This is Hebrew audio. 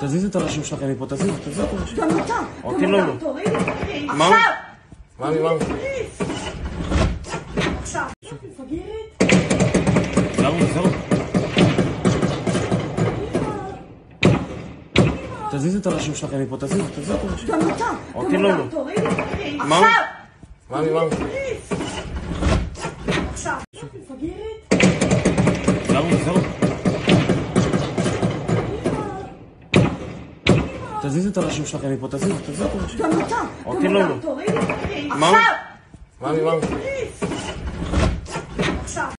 תזיז את הראשים שלכם מפה, תזיז את הראשים. גם אותה, תוריד, עכשיו! מה? עכשיו. מפגרת? זהו. תזיז את הראשים שלכם מפה, תזיז את הראשים. גם אותה, תוריד, עכשיו! מה? עכשיו. מפגרת? זהו. תזיז את הראשים שלכם מפה, תזיז את הראשים. גם אותה, תוריד, עכשיו! מה?